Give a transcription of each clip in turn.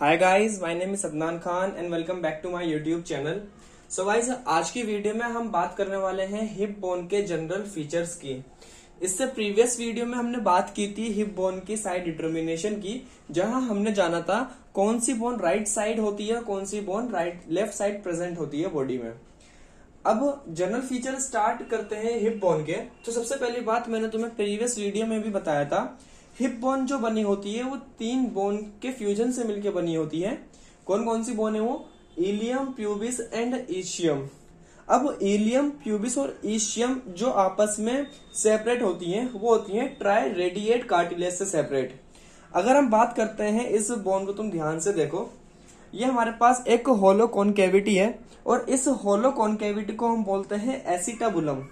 Hi guys, my name is Adnan Khan and welcome back to my YouTube channel. So guys, आज की video में हम बात करने वाले हैं हिप बोन के जनरल फीचर्स की। इससे प्रीवियस वीडियो में हमने बात की थी हिप बोन की साइड डिटरमिनेशन की, जहां हमने जाना था कौन सी बोन राइट साइड होती है, कौन सी बोन लेफ्ट साइड प्रेजेंट होती है बॉडी में। अब जनरल फीचर स्टार्ट करते हैं हिप बोन के। तो सबसे पहली बात मैंने तुम्हें प्रीवियस वीडियो में भी बताया था, हिप बोन जो बनी होती है वो तीन बोन के फ्यूजन से मिलकर बनी होती है। कौन कौन सी बोन है वो? Ilium, pubis and ischium. अब इलियम, प्यूबिस और ईशियम जो आपस में सेपरेट होती हैं, वो होती हैं ट्राई रेडिएट कार्टिलेज से सेपरेट। अगर हम बात करते हैं इस बोन को, तुम ध्यान से देखो, ये हमारे पास एक होलो कॉनकेविटी है और इस होलो कॉनकेविटी को हम बोलते हैं एसिटाबुलम।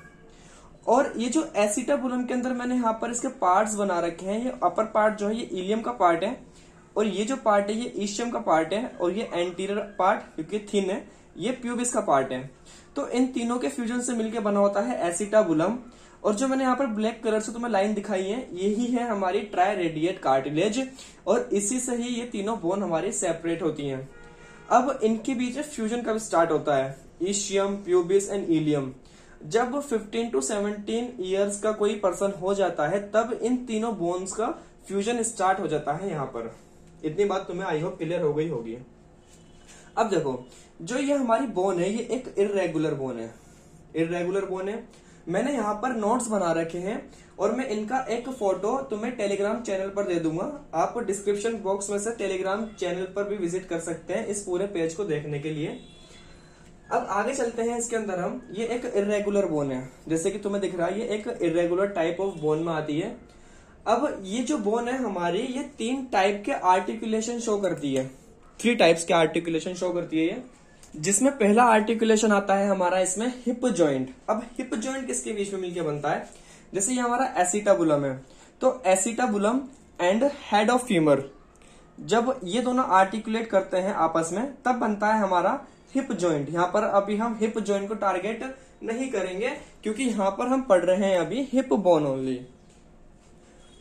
और ये जो एसिटाबुलम के अंदर मैंने यहाँ पर इसके पार्ट्स बना रखे हैं, ये अपर पार्ट जो है ये इलियम का पार्ट है और ये जो पार्ट है ये ईशियम का पार्ट है और ये एंटीरियर पार्ट क्योंकि थिन है ये प्यूबिस का पार्ट है। तो इन तीनों के फ्यूजन से मिलकर बना होता है एसिटाबुलम। और जो मैंने यहाँ पर ब्लैक कलर से तुम्हें लाइन दिखाई है, यही है हमारी ट्राई रेडिएट कार्टिलेज और इसी से ही ये तीनों बोन हमारी सेपरेट होती है। अब इनके बीच फ्यूजन कब स्टार्ट होता है? Ischium, pubis and ilium. जब 15 टू 17 इयर्स का कोई पर्सन हो जाता है तब इन तीनों बोन्स का फ्यूजन स्टार्ट हो जाता है। यहाँ पर इतनी बात तुम्हें आई होप क्लियर हो गई होगी। अब देखो, जो ये हमारी बोन है ये एक इरेगुलर बोन है, इरेगुलर बोन है। मैंने यहाँ पर नोट्स बना रखे हैं और मैं इनका एक फोटो तुम्हें टेलीग्राम चैनल पर दे दूंगा। आप डिस्क्रिप्शन बॉक्स में से टेलीग्राम चैनल पर भी विजिट कर सकते हैं इस पूरे पेज को देखने के लिए। अब आगे चलते हैं इसके अंदर हम, ये एक इरेगुलर बोन है, जैसे कि तुम्हें दिख रहा है ये एक इरेगुलर टाइप ऑफ बोन में आती है। अब ये जो बोन है हमारी, ये तीन टाइप के आर्टिकुलेशन शो करती है, थ्री टाइप्स के आर्टिकुलेशन शो करती है ये, जिसमें पहला आर्टिकुलेशन आता है हमारा इसमें हिप जॉइंट। अब हिप जॉइंट किसके बीच में मिलकर बनता है? जैसे ये हमारा एसिटाबुलम है, तो acetabulum and head of femur जब ये दोनों आर्टिकुलेट करते हैं आपस में तब बनता है हमारा हिप जॉइंट। यहाँ पर अभी हम हिप जॉइंट को टारगेट नहीं करेंगे क्योंकि यहाँ पर हम पढ़ रहे हैं अभी हिप बोन ओनली।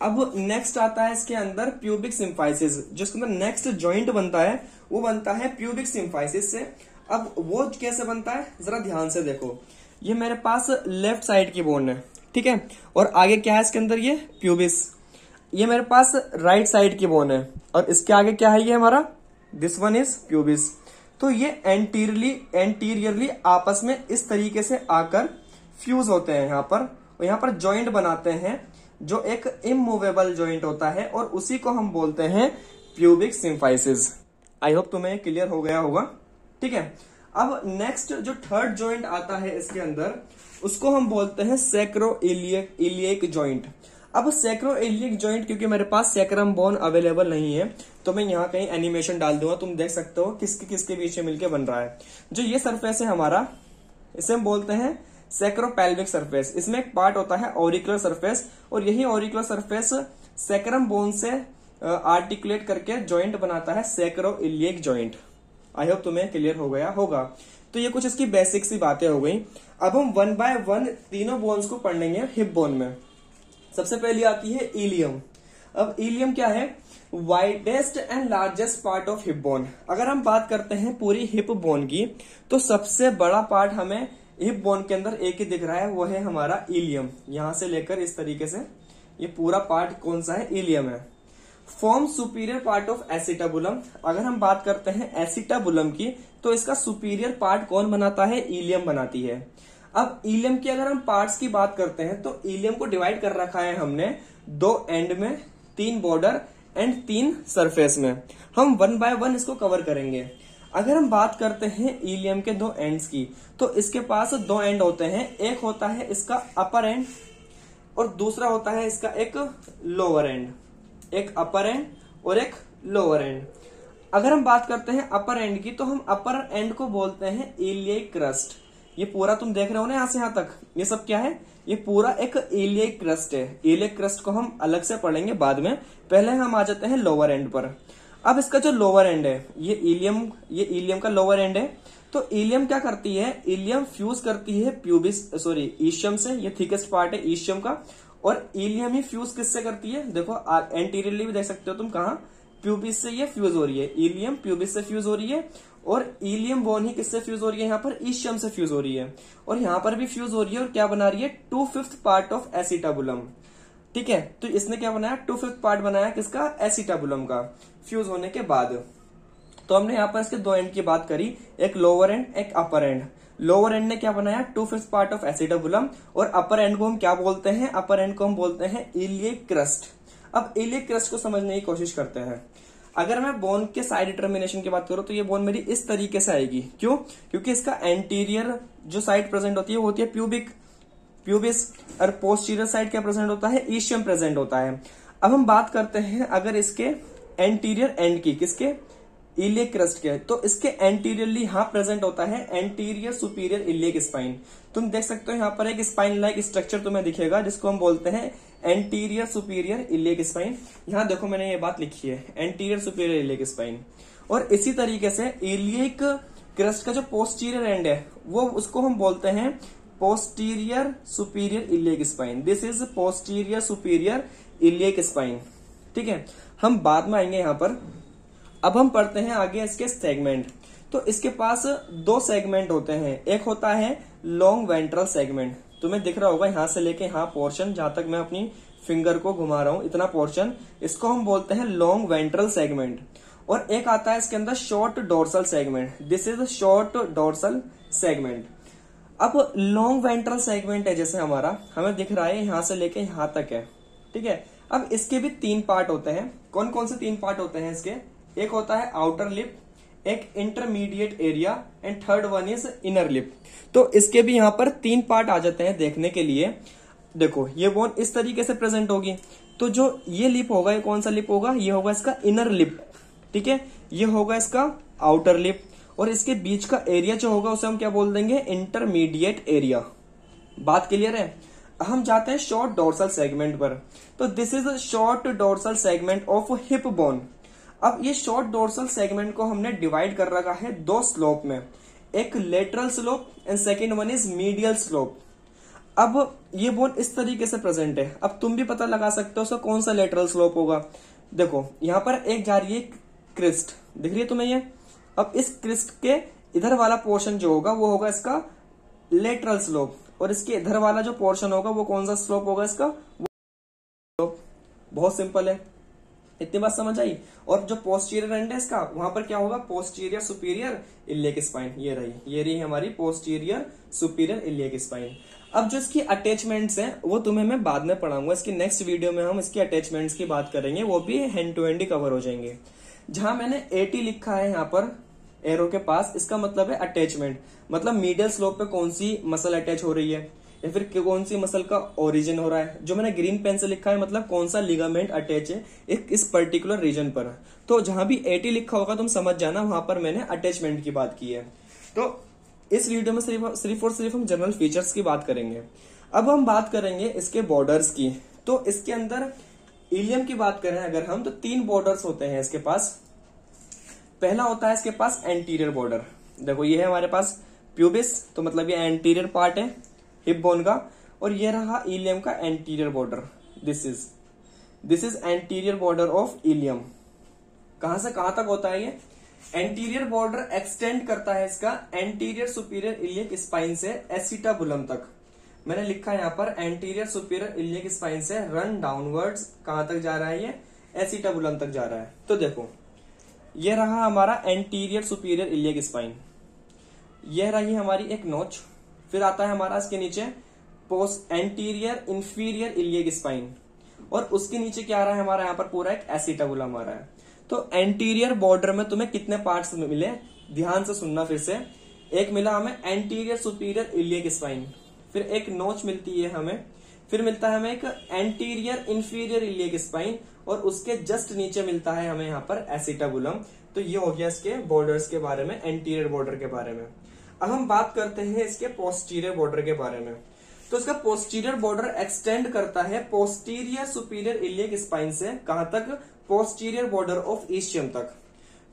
अब नेक्स्ट आता है इसके अंदर प्यूबिक सिम्फाइसिस, जिसके अंदर नेक्स्ट जॉइंट बनता है वो बनता है प्यूबिक सिम्फाइसिस से। अब वो कैसे बनता है जरा ध्यान से देखो, ये मेरे पास लेफ्ट साइड की बोन है, ठीक है, और आगे क्या है इसके अंदर ये प्यूबिस। ये मेरे पास राइट साइड की बोन है और इसके आगे क्या है ये हमारा, दिस वन इज प्यूबिस। तो ये एंटीरियरली आपस में इस तरीके से आकर फ्यूज होते हैं यहाँ पर और यहाँ पर जॉइंट बनाते हैं जो एक इमूवेबल जॉइंट होता है और उसी को हम बोलते हैं प्यूबिक सिम्फाइसिस। आई होप तुम्हें क्लियर हो गया होगा, ठीक है। अब नेक्स्ट जो थर्ड जॉइंट आता है इसके अंदर, उसको हम बोलते हैं सैक्रोइलियक जॉइंट। अब सैक्रोइलियक जॉइंट, क्योंकि मेरे पास सैक्रम बोन अवेलेबल नहीं है तो मैं यहाँ कहीं एनिमेशन डाल दूंगा, तुम देख सकते हो किसके किसके बीच में मिलके बन रहा है। जो ये सरफेस है हमारा, इसे हम बोलते हैं सैक्रोपेल्विक सरफेस। इसमें एक पार्ट होता है ऑरिकुलर सरफेस और यही ऑरिकुलर सरफेस सैक्रम बोन से आर्टिकुलेट करके जॉइंट बनाता है सैक्रोइलियक जॉइंट। आई होप तुम्हें क्लियर हो गया होगा। तो ये कुछ इसकी बेसिक सी बातें हो गई। अब हम वन बाय वन तीनों बोन्स को पढ़ लेंगे हिप बोन में। सबसे पहली आती है इलियम। अब इलियम क्या है? Widest and largest part of hip bone. अगर हम बात करते हैं पूरी हिप बोन की तो सबसे बड़ा पार्ट हमें हिप बोन के अंदर एक ही दिख रहा है, वो है हमारा इलियम। यहां से लेकर इस तरीके से ये पूरा पार्ट कौन सा है? इलियम है। Form superior part of acetabulum. अगर हम बात करते हैं एसिटाबुलम की तो इसका सुपीरियर पार्ट कौन बनाता है? इलियम बनाती है। अब इलियम की अगर हम पार्ट्स की बात करते हैं तो इलियम को डिवाइड कर रखा है हमने दो एंड में, तीन बॉर्डर एंड तीन सरफेस में। हम वन बाय वन इसको कवर करेंगे। अगर हम बात करते हैं इलियम के दो एंड्स की तो इसके पास दो एंड होते हैं, एक होता है इसका अपर एंड और दूसरा होता है इसका एक लोअर एंड। एक अपर एंड और एक लोअर एंड। अगर हम बात करते हैं अपर एंड की तो हम अपर एंड को बोलते हैं इलियक क्रस्ट। ये पूरा तुम देख रहे हो ना, यहां से यहां तक ये सब क्या है? ये पूरा एक इलियक क्रस्ट है। इलियक क्रस्ट को हम अलग से पढ़ेंगे बाद में, पहले हम आ जाते हैं लोअर एंड पर। अब इसका जो लोअर एंड है ये इलियम का लोअर एंड है। तो इलियम क्या करती है? इलियम फ्यूज करती है ईशियम से। ये थिकेस्ट पार्ट है ईशियम का और इलियम ही फ्यूज किससे करती है? देखो एंटीरियरली भी देख सकते हो तुम, कहां प्यूबिस से ये फ्यूज हो रही है, ईलियम प्यूबिस से फ्यूज हो रही है, और ईलियम बोन ही किससे फ्यूज हो रही है, यहाँ पर ईशियम से फ्यूज हो रही है, और यहाँ पर भी फ्यूज हो रही है, और क्या बना रही है 2/5 पार्ट ऑफ एसिटाबुलम। ठीक है, तो इसने क्या बनाया 2/5 पार्ट बनाया किसका, एसिटाबुलम का, फ्यूज होने के बाद। तो हमने यहाँ पर इसके दो एंड की बात करी, एक लोअर एंड एक अपर एंड। लोअर एंड ने क्या बनाया 2/5 पार्ट ऑफ एसिटाबुलम, और अपर एंड को हम क्या बोलते हैं, अपर एंड को हम बोलते हैं इलियक क्रस्ट। अब इलियक क्रस्ट को समझने की कोशिश करते हैं। अगर मैं बोन के साइड डिटर्मिनेशन की बात करूं तो ये बोन मेरी इस तरीके से आएगी, क्यों, क्योंकि इसका एंटीरियर जो साइड प्रेजेंट होती है वो होती है प्यूबिस, और पोस्टीरियर साइड क्या प्रेजेंट होता है, ईशियम प्रेजेंट होता है। अब हम बात करते हैं अगर इसके एंटीरियर एंड की, किसके, इलियक क्रस्ट के, तो इसके एंटीरियरली यहाँ प्रेजेंट होता है एंटीरियर सुपीरियर इलियक स्पाइन। तुम देख सकते हो यहाँ पर एक स्पाइन लाइक स्ट्रक्चर तुम्हें दिखेगा जिसको हम बोलते हैं एंटीरियर सुपीरियर इलियक स्पाइन। यहाँ देखो मैंने ये बात लिखी है एंटीरियर सुपीरियर इलियक स्पाइन। और इसी तरीके से इलियक क्रस्ट का जो पोस्टीरियर एंड है वो, उसको हम बोलते हैं posterior superior iliac spine. This is posterior superior iliac spine. ठीक है, हम बाद में आएंगे यहाँ पर। अब हम पढ़ते हैं आगे इसके सेगमेंट। तो इसके पास दो सेगमेंट होते हैं, एक होता है लॉन्ग वेंट्रल सेगमेंट। तुम्हें दिख रहा होगा यहां से लेके यहाँ पोर्शन, जहां तक मैं अपनी फिंगर को घुमा रहा हूं इतना पोर्शन, इसको हम बोलते हैं लॉन्ग वेंट्रल सेगमेंट। और एक आता है इसके अंदर short dorsal segment, this is short dorsal segment. अब लॉन्ग वेंट्रल सेगमेंट है जैसे हमारा, हमें दिख रहा है यहां से लेके यहां तक है। ठीक है, अब इसके भी तीन पार्ट होते हैं। कौन कौन से तीन पार्ट होते हैं इसके, एक होता है आउटर लिप, एक intermediate area, and third one is inner lip. तो इसके भी यहां पर तीन पार्ट आ जाते हैं देखने के लिए। देखो ये बोन इस तरीके से प्रेजेंट होगी, तो जो ये लिप होगा, ये कौन सा लिप होगा, ये होगा इसका इनर लिप। ठीक है, ये होगा इसका आउटर लिप, और इसके बीच का एरिया जो होगा उसे हम क्या बोल देंगे, इंटरमीडिएट एरिया। बात क्लियर है। हम जाते हैं शॉर्ट डोर्सल सेगमेंट पर। तो this is short dorsal segment of hip bone. अब ये शॉर्ट डोर्सल सेगमेंट को हमने डिवाइड कर रखा है दो स्लोप में, एक lateral slope and second one is medial slope. अब ये बोन इस तरीके से प्रेजेंट है। अब तुम भी पता लगा सकते हो उसका कौन सा लेटरल स्लोप होगा। देखो यहाँ पर एक जा रही है क्रिस्ट, दिख रही है तुम्हें ये। अब इस क्रिस्ट के इधर वाला पोर्शन जो होगा वो होगा इसका लेटरल स्लोप, और इसके इधर वाला जो पोर्शन होगा वो कौन सा स्लोप होगा इसका, वो स्लोप। बहुत सिंपल है, इतनी बात समझ आई। और जो पोस्टीरियर एंड है इसका, वहां पर क्या होगा, पोस्टीरियर सुपीरियर इलियक स्पाइन। ये रही हमारी पोस्टीरियर सुपीरियर इलियक स्पाइन। अब जो इसकी अटैचमेंट्स हैं वो तुम्हें मैं बाद में पढ़ाऊंगा, इसकी नेक्स्ट वीडियो में हम इसकी अटैचमेंट्स की बात करेंगे, वो भी हैंड टू हैंड ही कवर हो जाएंगे। जहां मैंने 80 लिखा है यहाँ पर एरो के पास, इसका मतलब है अटैचमेंट, मतलब मीडियल स्लोप पे कौन सी मसल अटैच हो रही है या फिर कौन सी मसल का ओरिजिन हो रहा है। जो मैंने ग्रीन पेन से लिखा है मतलब कौन सा लिगामेंट अटैच है इस पर्टिकुलर रीजन पर। तो जहां भी 80 लिखा होगा तुम समझ जाना वहां पर मैंने अटैचमेंट की बात की है। तो इस वीडियो में सिर्फ और सिर्फ हम जनरल फीचर्स की बात करेंगे। अब हम बात करेंगे इसके बॉर्डर्स की। तो इसके अंदर इलियम की बात करें अगर हम, तो तीन बॉर्डर्स होते हैं इसके पास। पहला होता है इसके पास एंटीरियर बॉर्डर। देखो ये है हमारे पास प्यूबिस, तो मतलब ये एंटीरियर पार्ट है हिप बोन का, और ये रहा इलियम का anterior border. This is anterior border of ilium. कहां से कहां तक होता है ये एंटीरियर बॉर्डर, एक्सटेंड करता है इसका एंटीरियर सुपीरियर इलियक स्पाइन से एसिटाबुलम तक। मैंने लिखा है यहां पर एंटीरियर सुपीरियर इलियक स्पाइन से रन डाउनवर्ड्स, कहां तक जा रहा है ये, एसिटाबुलम तक जा रहा है। तो देखो ये रहा हमारा एंटीरियर सुपीरियर इलियक स्पाइन, यह रही हमारी एक नोच। फिर आता है हमारा इसके नीचे एंटीरियर इंफीरियर इलियक स्पाइन, और उसके नीचे क्या आ रहा है हमारा यहाँ पर पूरा एक एसिटाबुलम आ रहा है। तो एंटीरियर बॉर्डर में तुम्हें कितने पार्ट्स मिले, ध्यान से सुनना फिर से। एक मिला हमें एंटीरियर सुपीरियर इलियक स्पाइन, फिर एक नोच मिलती है हमें, फिर मिलता है हमें एक एंटीरियर इंफीरियर इलियक स्पाइन, और उसके जस्ट नीचे मिलता है हमें यहाँ पर एसिटाबुलम। तो ये हो गया इसके बॉर्डर्स के बारे में, एंटीरियर बॉर्डर के बारे में। अब हम बात करते हैं इसके पोस्टीरियर बॉर्डर के बारे में। तो इसका पोस्टीरियर बॉर्डर एक्सटेंड करता है पोस्टीरियर सुपीरियर इलियक स्पाइन से कहां तक, पोस्टीरियर बॉर्डर ऑफ ईशियम तक।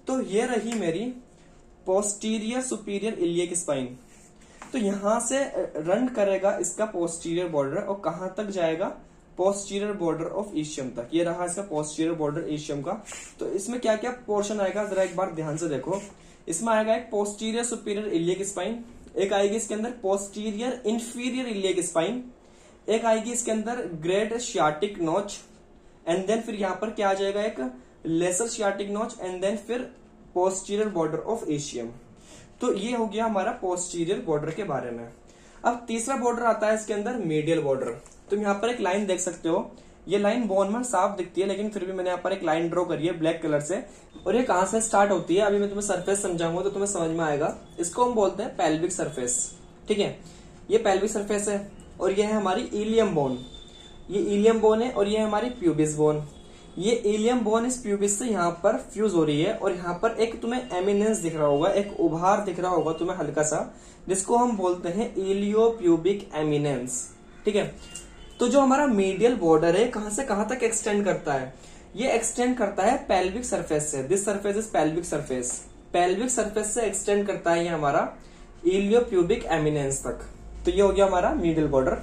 तो ये रही मेरी पोस्टीरियर सुपीरियर इलियक स्पाइन। तो यहां से रन करेगा इसका पोस्टीरियर बॉर्डर, और कहां तक जाएगा, पोस्टीरियर बॉर्डर ऑफ एशियम तक। ये रहा इसका पोस्टीरियर बॉर्डर एशियम का। तो इसमें क्या क्या पोर्शन आएगा जरा एक बार ध्यान से देखो। इसमें आएगा एक पोस्टीरियर सुपीरियर इलियक स्पाइन, एक आएगी इसके अंदर पोस्टीरियर इंफीरियर इलियक स्पाइन, एक आएगी इसके अंदर great sciatic notch, and then फिर यहाँ पर क्या आ जाएगा एक lesser sciatic notch, and then फिर पोस्टीरियर बॉर्डर ऑफ एशियम। तो ये हो गया हमारा पोस्टीरियर बॉर्डर के बारे में। अब तीसरा बॉर्डर आता है इसके अंदर मेडियल बॉर्डर। तुम यहाँ पर एक लाइन देख सकते हो, ये लाइन बोन में साफ दिखती है लेकिन फिर भी मैंने यहाँ पर एक लाइन ड्रॉ करी है ब्लैक कलर से, और ये कहाँ से स्टार्ट होती है अभी मैं तुम्हें सरफेस समझाऊंगा तो तुम्हें समझ में आएगा। इसको हम बोलते हैं पेल्विक सरफेस, ठीक है। ये पेल्विक सरफेस है और ये है हमारी इलियम बोन, ये इलियम बोन है और ये है हमारी प्यूबिस बोन। ये इलियम बोन इस प्यूबिस से यहाँ पर फ्यूज हो रही है और यहाँ पर एक तुम्हें एमिनेंस दिख रहा होगा, एक उभार दिख रहा होगा तुम्हें हल्का सा, जिसको हम बोलते हैं इलियोप्यूबिक एमिनेंस, ठीक है। तो जो हमारा मेडियल बॉर्डर है कहां से कहां तक एक्सटेंड करता है, ये एक्सटेंड करता है पेल्विक सरफेस से। This surface is pelvic surface. Pelvic surface से एक्सटेंड करता है ये हमारा इलियोप्यूबिक एमिनेंस तक। तो ये हो गया हमारा मेडियल बॉर्डर।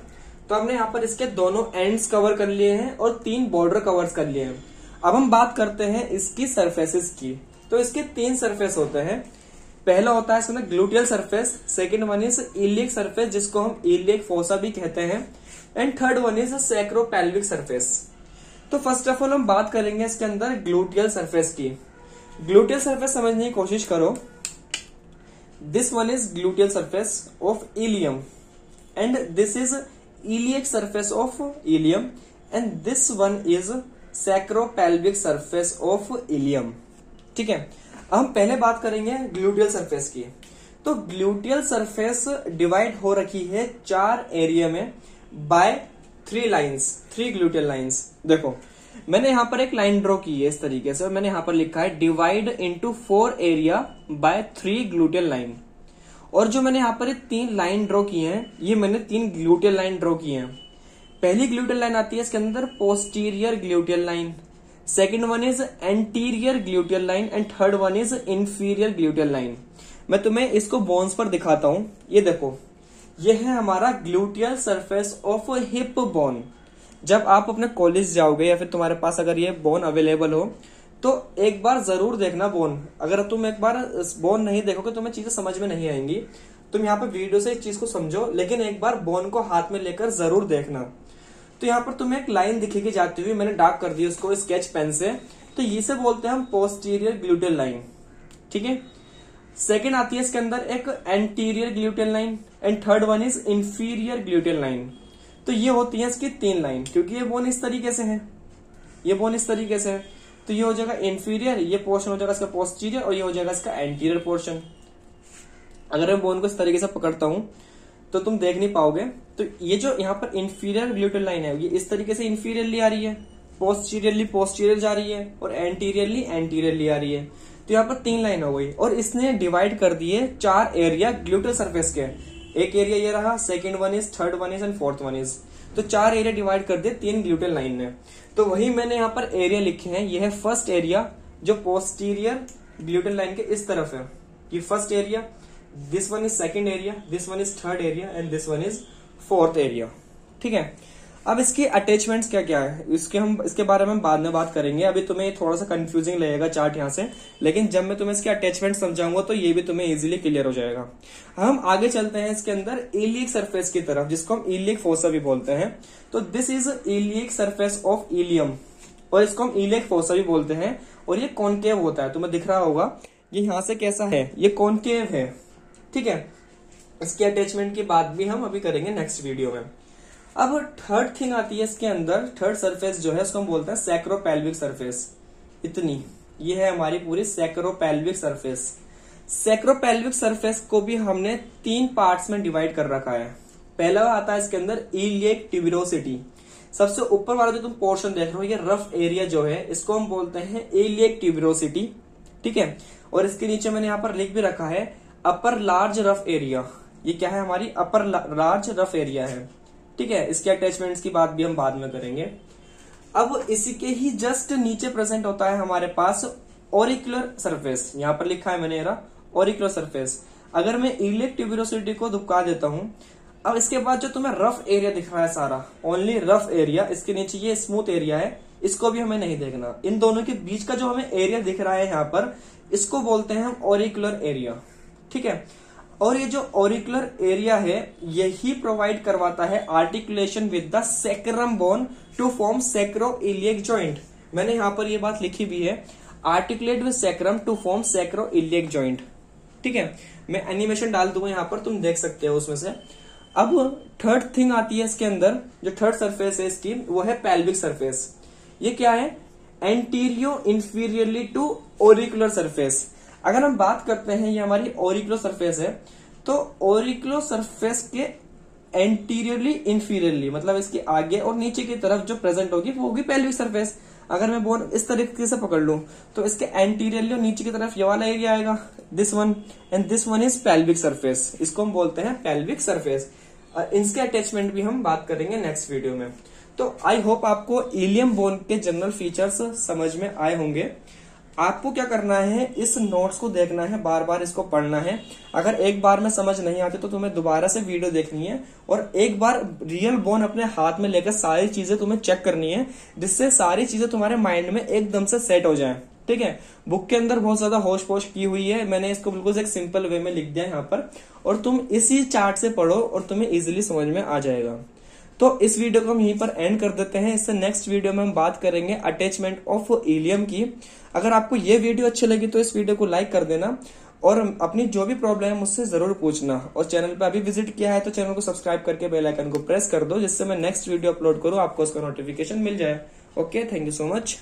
तो हमने यहाँ पर इसके दोनों एंड्स कवर कर लिए हैं और तीन बॉर्डर कवर्स कर लिए हैं। अब हम बात करते हैं इसकी सरफेसेस की। तो इसके तीन सरफेस होते हैं, पहला होता है इसमें gluteal surface, second one is iliac surface जिसको हम इलियक फोसा भी कहते हैं, and third one is sacropelvic surface. तो फर्स्ट ऑफ ऑल हम बात करेंगे इसके अंदर ग्लूटियल सरफेस की। ग्लूटियल सरफेस समझने की कोशिश करो। This one is gluteal surface of ilium and this is iliac surface of ilium and this one is sacropelvic surface of ilium, ठीक है। हम पहले बात करेंगे ग्लूटियल सरफेस की। तो ग्लूटियल सरफेस डिवाइड हो रखी है चार एरिया में by three lines, three gluteal lines. देखो मैंने यहां पर एक लाइन ड्रॉ की है इस तरीके से, मैंने यहां पर लिखा है divide into four area by three gluteal line. और जो मैंने यहां पर तीन लाइन ड्रॉ की है, ये मैंने तीन ग्लूटियल लाइन ड्रॉ की है। पहली ग्लूटियल लाइन आती है इसके अंदर posterior gluteal line, second one is anterior gluteal line and third one is inferior gluteal line. मैं तुम्हें इसको बोन्स पर दिखाता हूं। ये देखो, ये है हमारा gluteal surface of hip bone. जब आप अपने कॉलेज जाओगे या फिर तुम्हारे पास अगर ये बोन अवेलेबल हो तो एक बार जरूर देखना बोन। अगर तुम एक बार बोन नहीं देखोगे तुम्हें चीजें समझ में नहीं आएंगी। तुम यहाँ पर वीडियो से इस चीज को समझो लेकिन एक बार बोन को हाथ में लेकर जरूर देखना। तो यहाँ पर तुम्हें एक लाइन दिखेगी जाती हुई, मैंने डार्क कर दी उसको स्केच पेन से। तो ये से बोलते हैं हम पोस्टीरियर ग्लूटियल लाइन, ठीक है। सेकेंड आती है इसके अंदर एक anterior gluteal line and third one is inferior gluteal line. तो ये होती है इसकी तीन लाइन, क्योंकि ये बोन इस तरीके से है, ये बोन इस तरीके से है। तो ये हो जाएगा इंफीरियर, ये पोर्शन हो जाएगा इसका पोस्टीरियर और ये हो जाएगा इसका एंटीरियर पोर्शन। अगर मैं बोन को इस तरीके से पकड़ता हूँ तो तुम देख नहीं पाओगे। तो ये जो यहाँ पर इंफीरियर ग्लूटियल लाइन है ये इस तरीके से इंफीरियरली आ रही है, पोस्टीरियरली पोस्टीरियर जा रही है और एंटीरियरली एंटीरियरली आ रही है। तो यहाँ पर तीन लाइन हो गई और इसने डिवाइड कर दिए चार एरिया ग्लूटियल सरफेस के। एक एरिया ये रहा, second one is, third one is and fourth one is. तो चार एरिया डिवाइड कर दिए तीन ग्लूटियल लाइन ने। तो वही मैंने यहाँ पर एरिया लिखे हैं। यह है फर्स्ट एरिया जो पोस्टीरियर ग्लूटियल लाइन के इस तरफ है, ये first area. This one is second area, this one is third area and this one is fourth area, ठीक है। अब इसके अटैचमेंट्स क्या क्या है इसके, हम इसके बारे में बाद में बात करेंगे। अभी तुम्हें थोड़ा सा कंफ्यूजिंग लगेगा चार्ट यहाँ से, लेकिन जब मैं तुम्हें इसके अटैचमेंट समझाऊंगा तो ये भी तुम्हें इजीली क्लियर हो जाएगा। हम आगे चलते हैं इसके अंदर इलियक सरफेस की तरफ, जिसको हम इलियक फोसा भी बोलते हैं। तो this is iliac surface of ilium और इसको हम इलियक फोसा भी बोलते हैं। और ये कॉन्केव होता है, तुम्हें दिख रहा होगा ये यहाँ से कैसा है, ये कॉन्केव है, ठीक है। इसके अटैचमेंट की बात भी हम अभी करेंगे नेक्स्ट वीडियो में। अब थर्ड थिंग आती है इसके अंदर, थर्ड सरफेस जो है उसको हम बोलते हैं सैक्रोपेल्विक सरफेस। इतनी ये है हमारी पूरी सैक्रोपेल्विक सरफेस। सैक्रोपेल्विक सरफेस को भी हमने तीन पार्ट्स में डिवाइड कर रखा है। पहला आता है इसके अंदर इलियक ट्यूबरोसिटी। सबसे ऊपर वाला जो तुम पोर्शन देख रहे हो ये रफ एरिया जो है इसको हम बोलते हैं इलियक ट्यूबरोसिटी, ठीक है। और इसके नीचे मैंने यहाँ पर लिख भी रखा है अपर लार्ज रफ एरिया। ये क्या है हमारी अपर लार्ज रफ एरिया है, ठीक है। इसके अटैचमेंट्स की बात भी हम बाद में करेंगे। अब इसी के ही जस्ट नीचे प्रेजेंट होता है हमारे पास ऑरिकुलर सरफेस। यहाँ पर लिखा है मैंने ऑरिकुलर सरफेस। अगर मैं इलियक ट्यूबरोसिटी को दुबका देता हूं, अब इसके बाद जो तुम्हें रफ एरिया दिख रहा है सारा, ओनली रफ एरिया, इसके नीचे ये स्मूथ एरिया है, इसको भी हमें नहीं देखना। इन दोनों के बीच का जो हमें एरिया दिख रहा है यहाँ पर, इसको बोलते हैं हम ऑरिकुलर एरिया, ठीक है। और ये जो ऑरिकुलर एरिया है यही प्रोवाइड करवाता है articulation with the sacrum bone to form sacroiliac joint. मैंने यहाँ पर ये बात लिखी भी है, articulate with sacrum to form sacroiliac joint, ठीक है। मैं एनिमेशन डाल दूंगा यहाँ पर, तुम देख सकते हो उसमें से। अब थर्ड थिंग आती है इसके अंदर, जो थर्ड सरफेस है इसकी वो है पेल्विक सरफेस। ये क्या है? Anteroinferiorly to auricular surface. अगर हम बात करते हैं, ये हमारी ऑरिकुलर सरफेस है, तो ऑरिकुलर सरफेस के एंटीरियरली इंफीरियरली मतलब इसके आगे और नीचे की तरफ जो प्रेजेंट होगी वो होगी पेल्विक सरफेस। अगर मैं बोन इस तरीके से पकड़ लूं तो इसके एंटीरियरली और नीचे की तरफ ये वाला एरिया आएगा, this one and this one is pelvic surface, इसको हम बोलते हैं पेल्विक सरफेस। और इसके अटैचमेंट भी हम बात करेंगे नेक्स्ट वीडियो में। तो आई होप आपको इलियम बोन के जनरल फीचर्स समझ में आए होंगे। आपको क्या करना है, इस नोट्स को देखना है, बार बार इसको पढ़ना है। अगर एक बार में समझ नहीं आती तो तुम्हें दोबारा से वीडियो देखनी है और एक बार रियल बोन अपने हाथ में लेकर सारी चीजें तुम्हें चेक करनी है, जिससे सारी चीजें तुम्हारे माइंड में एकदम से सेट हो जाएं, ठीक है। बुक के अंदर बहुत ज्यादा होश पोश की हुई है, मैंने इसको बिल्कुल एक सिंपल वे में लिख दिया यहाँ पर, और तुम इसी चार्ट से पढ़ो और तुम्हें इजिली समझ में आ जाएगा। तो इस वीडियो को हम यहीं पर एंड कर देते हैं। इससे नेक्स्ट वीडियो में हम बात करेंगे अटैचमेंट ऑफ इलियम की। अगर आपको ये वीडियो अच्छी लगी तो इस वीडियो को लाइक कर देना और अपनी जो भी प्रॉब्लम है मुझसे जरूर पूछना। और चैनल पे अभी विजिट किया है तो चैनल को सब्सक्राइब करके बेल आइकन को प्रेस कर दो, जिससे मैं नेक्स्ट वीडियो अपलोड करूँ आपको उसका नोटिफिकेशन मिल जाए। Okay, thank you so much.